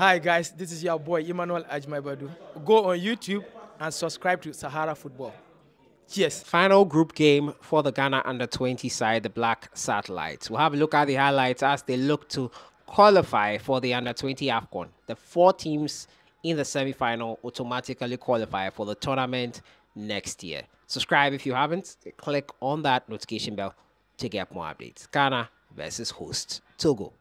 Hi guys, this is your boy Emmanuel Ajmaibadu. Go on YouTube and subscribe to Sahara Football. Cheers. Final group game for the Ghana Under-20 side, the Black Satellites. We'll have a look at the highlights as they look to qualify for the Under-20 AFCON. The 4 teams in the semi-final automatically qualify for the tournament next year. Subscribe if you haven't. Click on that notification bell to get more updates. Ghana versus host Togo.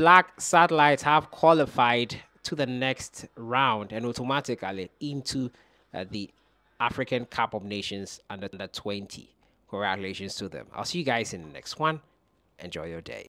Black Satellites have qualified to the next round and automatically into the African Cup of Nations Under-20. Congratulations to them. I'll see you guys in the next one. Enjoy your day.